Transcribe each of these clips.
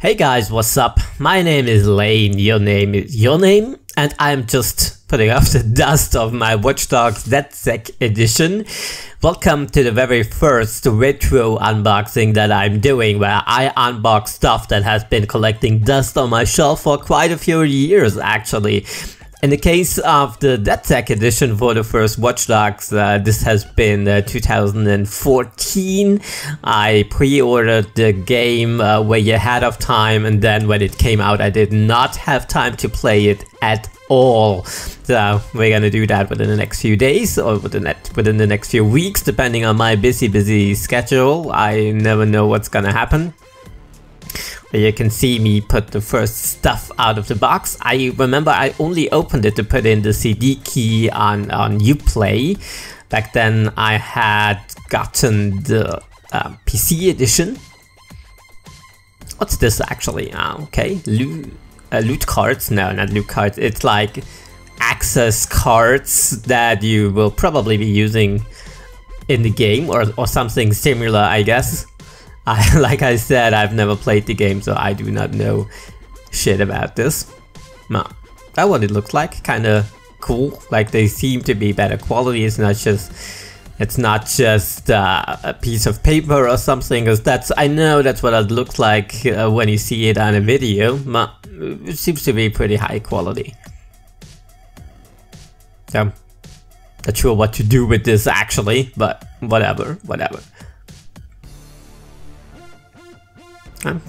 Hey guys, what's up? My name is Lane, your name is your name, and I'm just putting off the dust of my Watch Dogs DedSec edition. Welcome to the very first retro unboxing that I'm doing, where I unbox stuff that has been collecting dust on my shelf for quite a few years actually. In the case of the DedSec edition for the first Watch Dogs, this has been 2014. I pre-ordered the game way ahead of time, and then when it came out I did not have time to play it at all. So we're gonna do that within the next few days, or within the next few weeks, depending on my busy schedule. I never know what's gonna happen. You can see me put the first stuff out of the box. I remember I only opened it to put in the CD key on Uplay. Back then I had gotten the PC edition. What's this actually? Okay, loot cards? No, not loot cards. It's like access cards that you will probably be using in the game or something similar, I guess. Like I said, I've never played the game, so I do not know shit about this. No, that's what it looks like. Kinda cool. Like, they seem to be better quality. It's not just a piece of paper or something. Cause I know that's what it looks like when you see it on a video. No, it seems to be pretty high quality. So, not sure what to do with this actually, but whatever.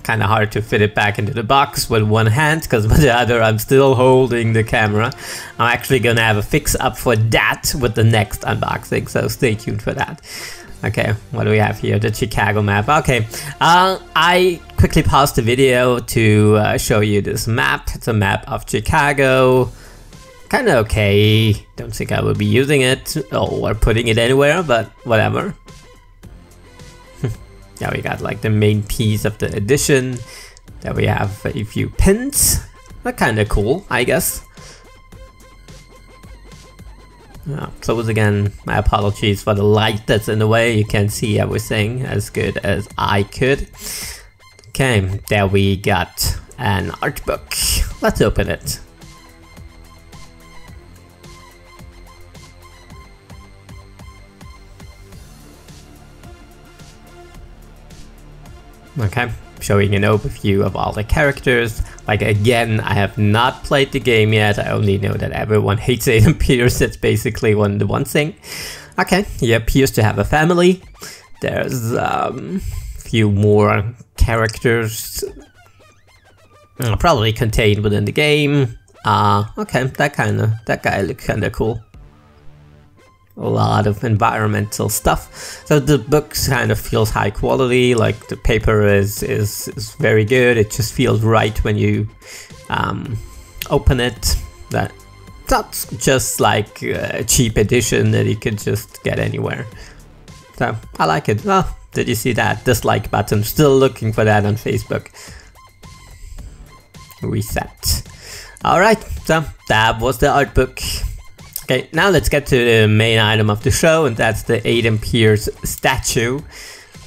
Kind of hard to fit it back into the box with one hand, because with the other I'm still holding the camera. I'm actually gonna have a fix up for that with the next unboxing, so stay tuned for that. Okay, what do we have here? The Chicago map. Okay, I quickly paused the video to show you this map. It's a map of Chicago. Kinda okay, don't think I will be using it or putting it anywhere, but whatever. Yeah, we got like the main piece of the edition. There we have a few pins. They're kinda cool, I guess. Oh, close again. My apologies for the light that's in the way. You can't see everything as good as I could. Okay, there we got an art book. Let's open it. Okay, showing an overview of all the characters. Like, again, I have not played the game yet. I only know that everyone hates Aiden Pearce. That's basically the one thing. Okay, he appears to have a family. There's few more characters probably contained within the game. Okay, that guy looks kinda cool. A lot of environmental stuff. So the book kind of feels high quality, like the paper is very good. It just feels right when you open it. That's not just like a cheap edition that you could just get anywhere. So I like it. Oh, did you see that dislike button? Still looking for that on Facebook. Reset. Alright, so that was the art book. Okay, now let's get to the main item of the show, and that's the Aiden Pearce statue.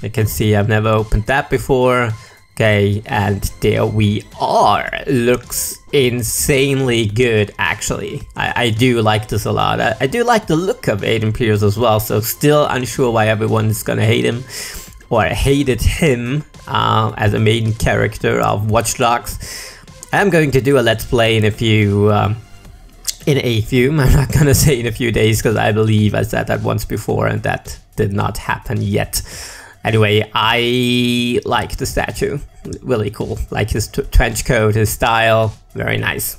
You can see I've never opened that before. Okay, and there we are. Looks insanely good, actually. I do like this a lot. I do like the look of Aiden Pearce as well, so still unsure why everyone's gonna hate him, or hated him, as a main character of Watch Dogs. I'm going to do a Let's Play in a few... I'm not gonna say in a few days, because I believe I said that once before and that did not happen yet. Anyway, I like the statue. Really cool. Like his trench coat, his style. Very nice.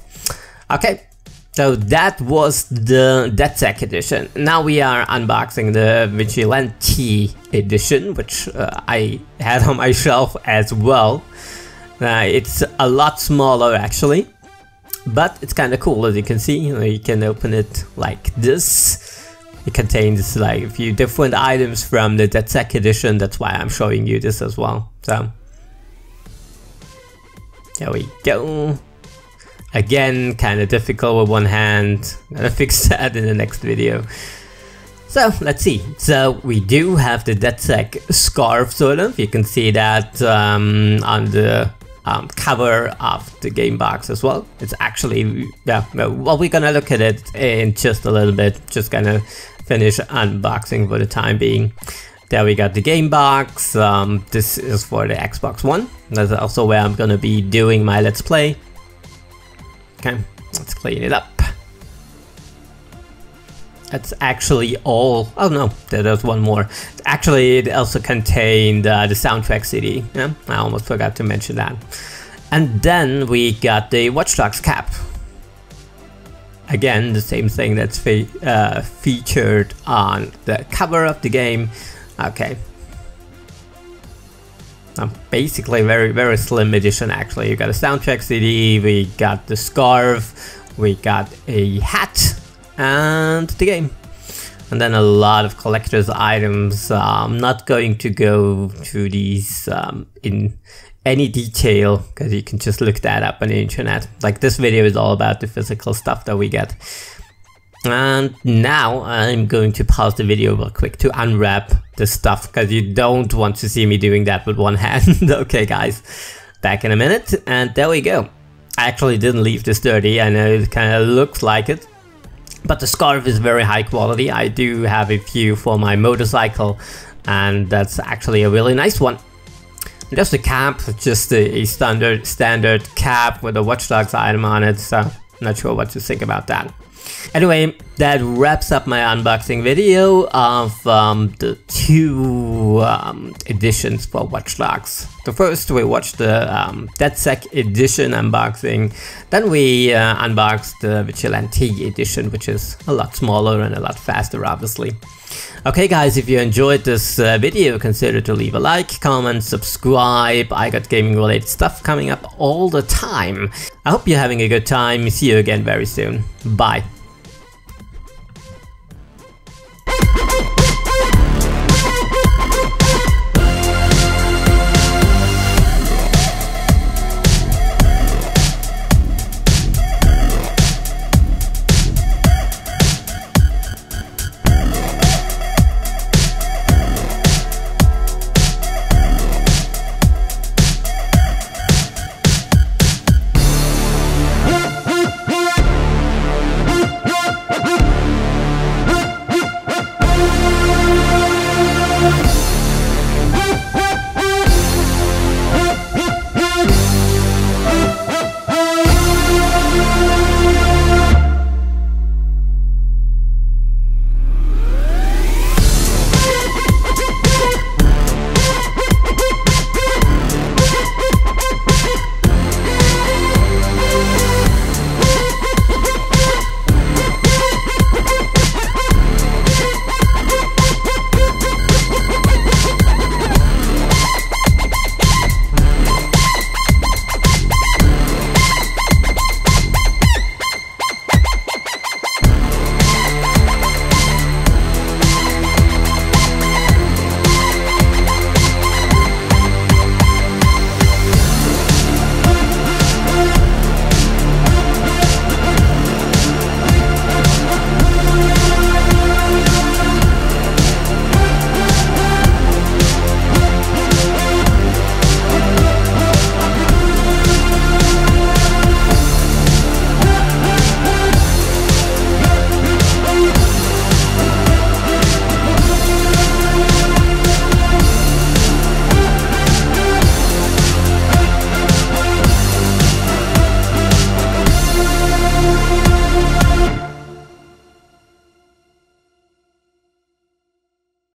Okay, so that was the DedSec edition. Now we are unboxing the Vigilante edition, which I had on my shelf as well. It's a lot smaller actually. But it's kinda cool, as you can see. You can open it like this. It contains like a few different items from the DedSec edition, that's why I'm showing you this as well. So there we go. Again, kinda difficult with one hand. I'm gonna fix that in the next video. So let's see. So we do have the DedSec scarf, sort of. You can see that on the cover of the game box as well. It's actually, yeah, well, we're gonna look at it in just a little bit. Just gonna finish unboxing for the time being. There we got the game box. This is for the Xbox One. That's also where I'm gonna be doing my Let's Play. Okay, let's clean it up. That's actually all. Oh no, there's one more. Actually, it also contained the soundtrack CD. Yeah, I almost forgot to mention that. And then we got the Watch Dogs cap. Again, the same thing that's featured on the cover of the game. Okay. Basically very slim edition actually. You got a soundtrack CD, we got the scarf, we got a hat, and the game. And then a lot of collector's items. I'm not going to go through these in any detail, because you can just look that up on the internet. Like, this video is all about the physical stuff that we get. And now I'm going to pause the video real quick to unwrap the stuff, because you don't want to see me doing that with one hand. Okay guys, back in a minute, and there we go. I actually didn't leave this dirty. I know it kind of looks like it, but the scarf is very high quality. I do have a few for my motorcycle, and that's actually a really nice one. Just the cap, just a standard cap with a Watch Dogs item on it, so I'm not sure what to think about that. Anyway, that wraps up my unboxing video of the two editions for Watch Dogs. The first, we watched the DedSec edition unboxing, then we unboxed the Vigilante edition, which is a lot smaller and a lot faster, obviously. Okay guys, if you enjoyed this video, consider to leave a like, comment, subscribe. I got gaming related stuff coming up all the time. I hope you're having a good time. See you again very soon. Bye.